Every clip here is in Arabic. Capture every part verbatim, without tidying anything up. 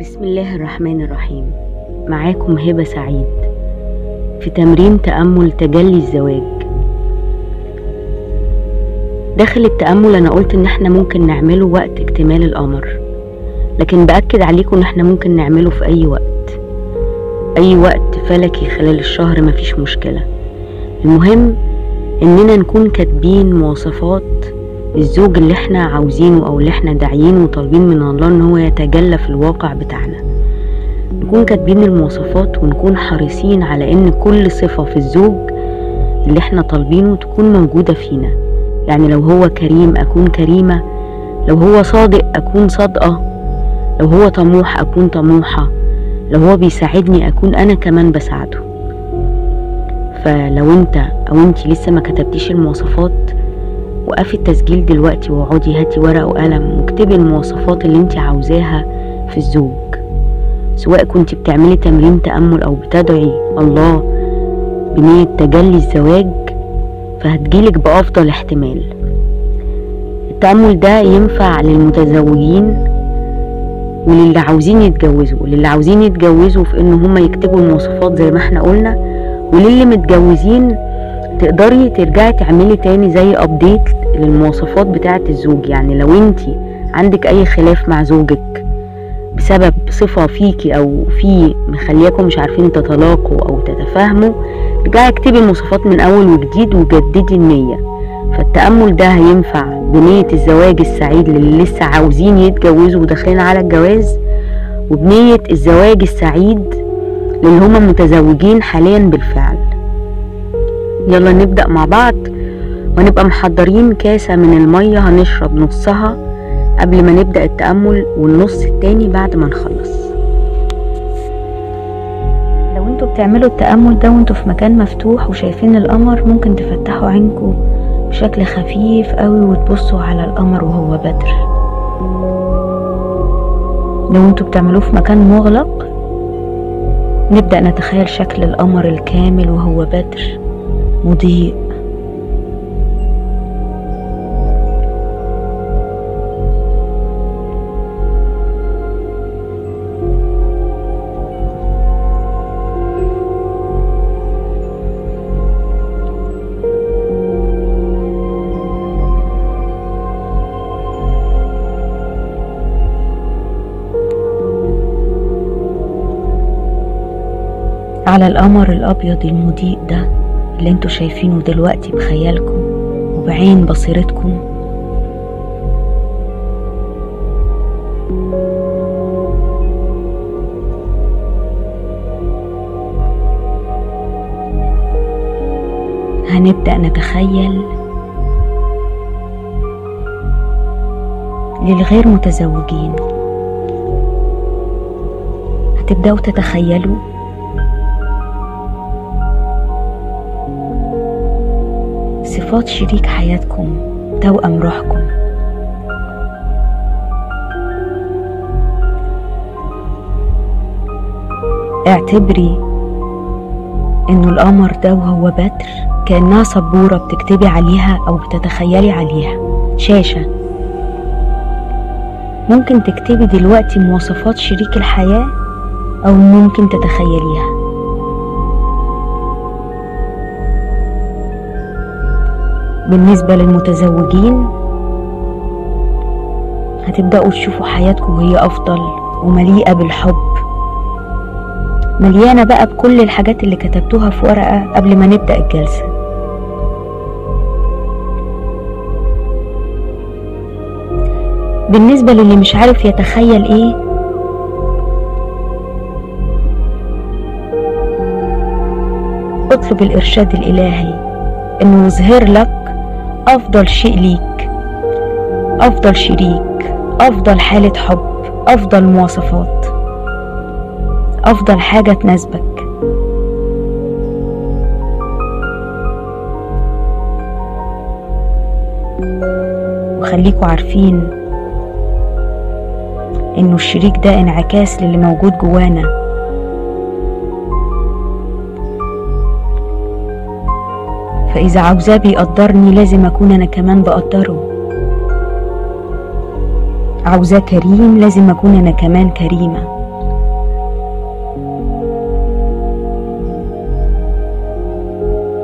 بسم الله الرحمن الرحيم. معاكم هبه سعيد في تمرين تأمل تجلي الزواج. داخل التأمل انا قلت ان احنا ممكن نعمله وقت اكتمال القمر، لكن باكد عليكم ان احنا ممكن نعمله في اي وقت، اي وقت فلكي خلال الشهر، مفيش مشكله. المهم اننا نكون كاتبين مواصفات الزوج اللي احنا عاوزينه او اللي احنا داعيينه وطالبين من الله ان هو يتجلى في الواقع بتاعنا. نكون كاتبين المواصفات ونكون حريصين على ان كل صفه في الزوج اللي احنا طالبينه تكون موجوده فينا. يعني لو هو كريم اكون كريمه، لو هو صادق اكون صادقه، لو هو طموح اكون طموحه، لو هو بيساعدني اكون انا كمان بساعده. فلو انت او انت لسه ما كتبتيش المواصفات، وقفي التسجيل دلوقتي واقعدي هاتي ورقه وقلم واكتبي المواصفات اللي انت عاوزاها في الزوج، سواء كنت بتعملي تمرين تأمل او بتدعي الله بنية تجلي الزواج، فهتجيلك بأفضل احتمال. التأمل ده ينفع للمتزوجين وللي عاوزين يتجوزوا. للي عاوزين يتجوزوا في ان هم يكتبوا المواصفات زي ما احنا قلنا، وللي متجوزين تقدري ترجعي تعملي تاني زي ابديت للمواصفات بتاعة الزوج. يعني لو انتي عندك اي خلاف مع زوجك بسبب صفة فيكي او في مخلياكم مش عارفين تتلاقوا او تتفاهموا، ارجعي اكتبي المواصفات من اول وجديد وجددي النية. فالتأمل ده هينفع بنية الزواج السعيد للي لسه عاوزين يتجوزوا وداخلين على الجواز، وبنية الزواج السعيد للي هما متزوجين حاليا بالفعل. يلا نبدأ مع بعض، ونبقى محضرين كاسة من المية هنشرب نصها قبل ما نبدأ التأمل، والنص التاني بعد ما نخلص. لو انتوا بتعملوا التأمل ده وانتوا في مكان مفتوح وشايفين القمر، ممكن تفتحوا عينكوا بشكل خفيف قوي وتبصوا على القمر وهو بدر. لو انتوا بتعملوه في مكان مغلق، نبدأ نتخيل شكل القمر الكامل وهو بدر مضيء. على القمر الأبيض المضيء ده اللي انتوا شايفينه دلوقتي بخيالكم وبعين بصيرتكم، هنبدأ نتخيل للغير متزوجين. هتبدأوا تتخيلوا صفات شريك حياتكم، توأم روحكم. اعتبري انه القمر ده وهو بدر كأنها سبورة بتكتبي عليها او بتتخيلي عليها، شاشة. ممكن تكتبي دلوقتي مواصفات شريك الحياة او ممكن تتخيليها. بالنسبة للمتزوجين، هتبدأوا تشوفوا حياتكم وهي أفضل ومليئة بالحب، مليانة بقى بكل الحاجات اللي كتبتوها في ورقة قبل ما نبدأ الجلسة. بالنسبة للي مش عارف يتخيل ايه، اطلب الإرشاد الإلهي انه يظهر لك أفضل شيء ليك، أفضل شريك، أفضل حالة حب، أفضل مواصفات، أفضل حاجة تناسبك. وخليكوا عارفين إنه الشريك ده انعكاس للي موجود جوانا. فإذا عاوزاه بيقدرني، لازم أكون أنا كمان بقدره. عاوزاه كريم، لازم أكون أنا كمان كريمة.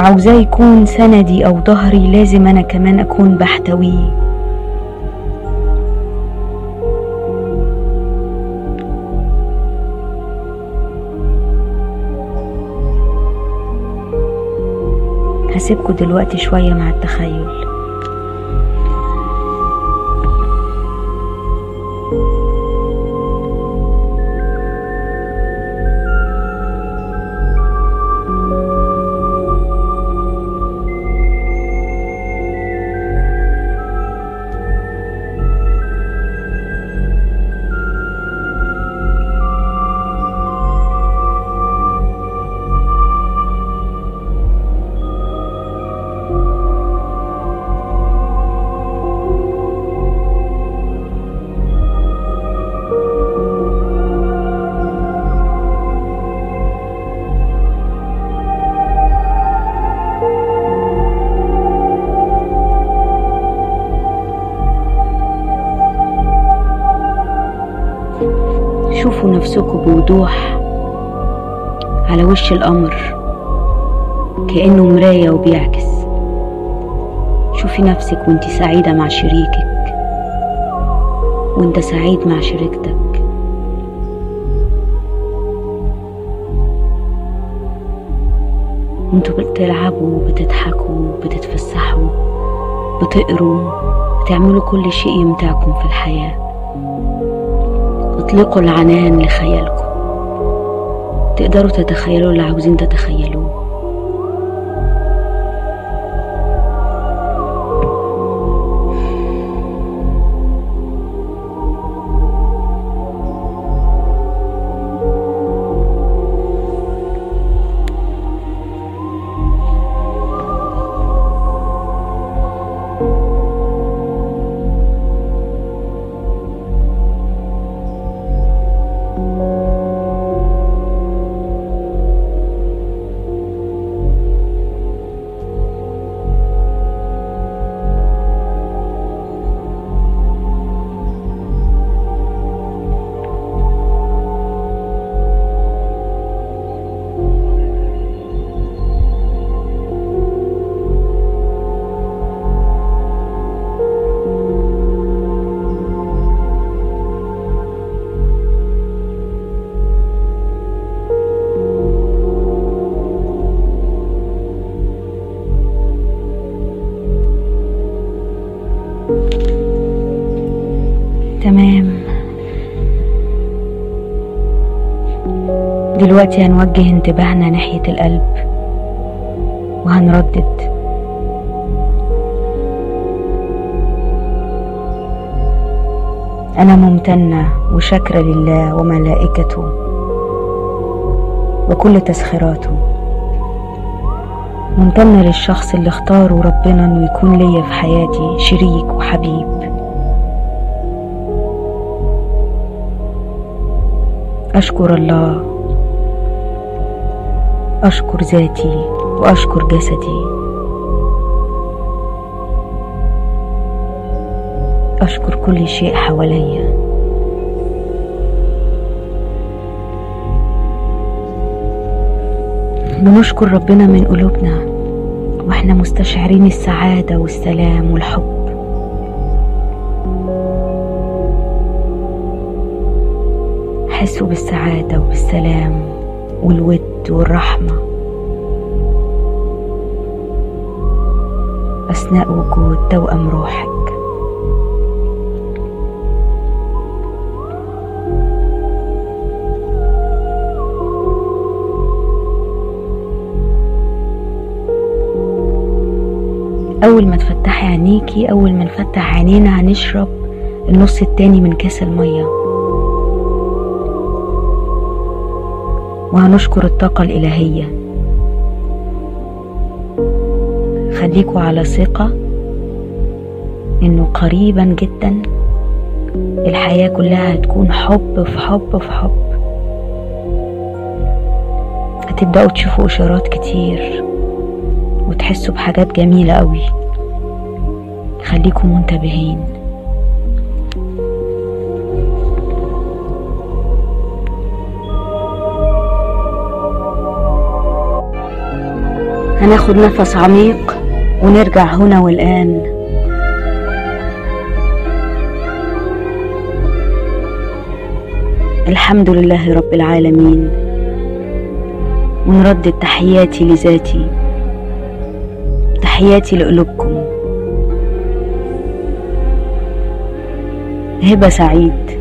عاوزاه يكون سندي أو ظهري، لازم أنا كمان أكون بحتويه. هسيبكوا دلوقتي شوية مع التخيل. شوفوا نفسكم بوضوح على وش القمر كأنه مراية وبيعكس. شوفي نفسك وانت سعيدة مع شريكك، وانت سعيد مع شريكتك. انتوا بتلعبوا بتضحكوا بتتفسحوا بتقروا بتعملوا كل شيء يمتعكم في الحياة. اطلقوا العنان لخيالكم، تقدروا تتخيلوا اللي عاوزين تتخيلوه. تمام، دلوقتي هنوجه انتباهنا ناحية القلب وهنردد. أنا ممتنة وشاكرة لله وملائكته وكل تسخيراته، ممتنة للشخص اللي اختاره ربنا انه يكون ليا في حياتي شريك وحبيب. أشكر الله، أشكر ذاتي وأشكر جسدي، أشكر كل شيء حواليا. بنشكر ربنا من قلوبنا واحنا مستشعرين السعادة والسلام والحب. حسوا بالسعادة وبالسلام والود والرحمة أثناء وجود توأم روحك. أول ما تفتحي عينيكي، أول ما نفتح عينينا هنشرب النص التاني من كاس المية، وهنشكر الطاقة الإلهية. خليكوا على ثقة إنه قريبا جدا الحياة كلها هتكون حب في حب في حب. هتبدأوا تشوفوا إشارات كتير وتحسوا بحاجات جميلة قوي. خليكوا منتبهين. هناخد نفس عميق ونرجع هنا والآن. الحمد لله رب العالمين، ونردد تحياتي لذاتي، تحياتي لقلوبكم. هبه سعيد.